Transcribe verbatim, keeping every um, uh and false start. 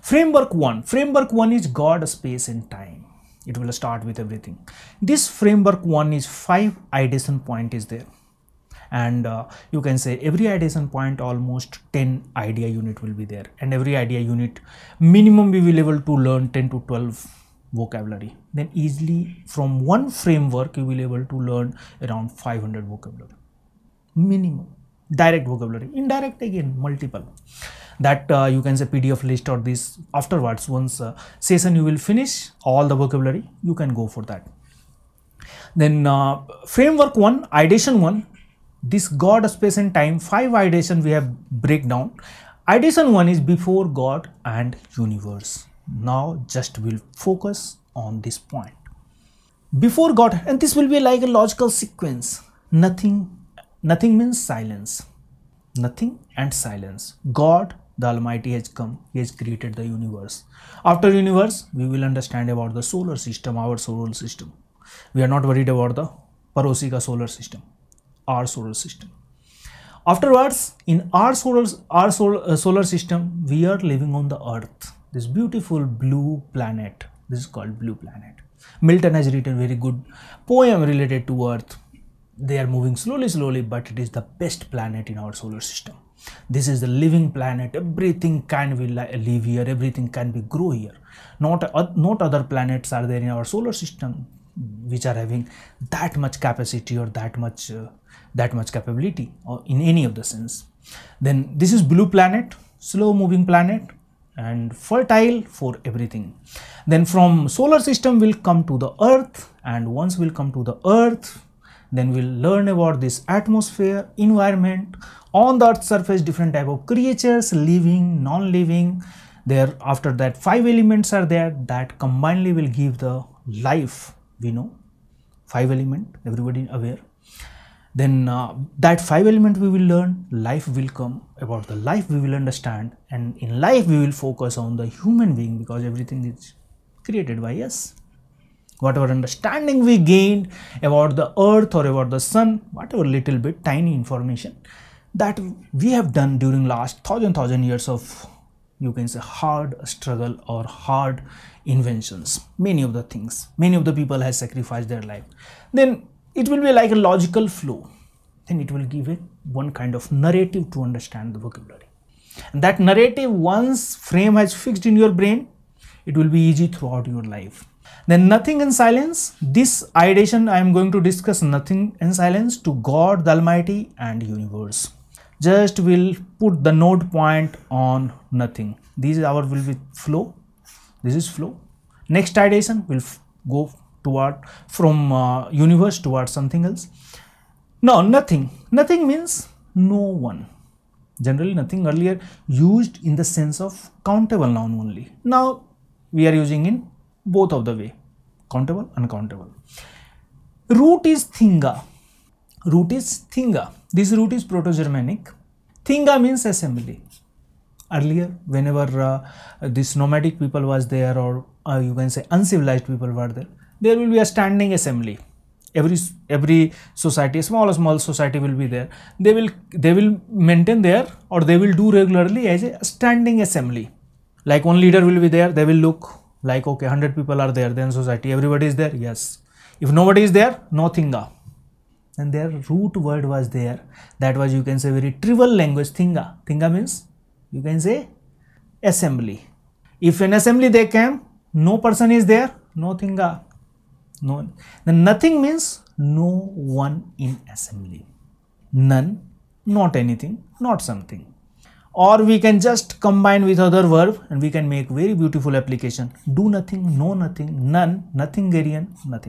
Framework one. Framework one is God, space and time. It will start with everything. This framework one is five ideation point is there. And uh, you can say every ideation point almost ten idea unit will be there. And every idea unit minimum we will able to learn ten to twelve vocabulary. Then easily from one framework you will able to learn around five hundred vocabulary. Minimum. Direct vocabulary. Indirect again multiple. That uh, you can say P D F list or this afterwards once uh, session you will finish all the vocabulary you can go for that. Then uh, framework one, ideation one. This God, space and time, five ideation we have break down. Ideation one is before God and universe. Now just will focus on this point. Before God, and this will be like a logical sequence. Nothing, nothing means silence. Nothing and silence. God, the Almighty has come. He has created the universe. After universe, we will understand about the solar system, our solar system. We are not worried about the Parosi ka solar system. Our solar system. Afterwards, in our solar, our solar, uh, solar system, we are living on the earth. This beautiful blue planet. This is called blue planet. Milton has written very good poem related to earth. They are moving slowly, slowly, but it is the best planet in our solar system. This is the living planet. Everything can be live here. Everything can be grow here. Not, uh, not other planets are there in our solar system, which are having that much capacity or that much uh, that much capability or in any of the sense. Then this is blue planet, slow moving planet and fertile for everything. Then from solar system will come to the earth, and once we'll come to the earth, then we'll learn about this atmosphere, environment, on the earth surface different type of creatures, living, non-living. There after that five elements are there that combinedly will give the life. We know five element, everybody aware. Then uh, that five element we will learn, life will come, about the life we will understand, and in life we will focus on the human being because everything is created by us. Whatever understanding we gained about the earth or about the sun, whatever little bit tiny information that we have done during last thousand thousand years of, you can say, hard struggle or hard inventions. Many of the things, many of the people have sacrificed their life. Then it will be like a logical flow. Then it will give it one kind of narrative to understand the vocabulary. And that narrative, once frame has fixed in your brain, it will be easy throughout your life. Then nothing and silence. This ideation I am going to discuss nothing and silence to God, the Almighty and universe. Just will put the node point on nothing. These are our will be flow. This is flow. Next ideation will go toward from uh, universe towards something else. Now nothing. Nothing means no one. Generally nothing earlier used in the sense of countable noun only. Now we are using in both of the way. Countable, uncountable. Root is thinga. Root is thinga. This root is Proto-Germanic. Thinga means assembly. Earlier, whenever uh, this nomadic people was there, or uh, you can say uncivilized people were there, there will be a standing assembly. Every every society, small small society will be there. They will they will maintain there, or they will do regularly as a standing assembly. Like one leader will be there. They will look like, okay, one hundred people are there. Then society, everybody is there. Yes. If nobody is there, no thinga. And their root word was there. That was, you can say, very trivial language, thinga. Thinga means, you can say, assembly. If an assembly they came, no person is there, no thinga. No. Then nothing means no one in assembly. None, not anything, not something. Or we can just combine with other verb and we can make very beautiful application. Do nothing, no nothing, none, nothingarian, nothing.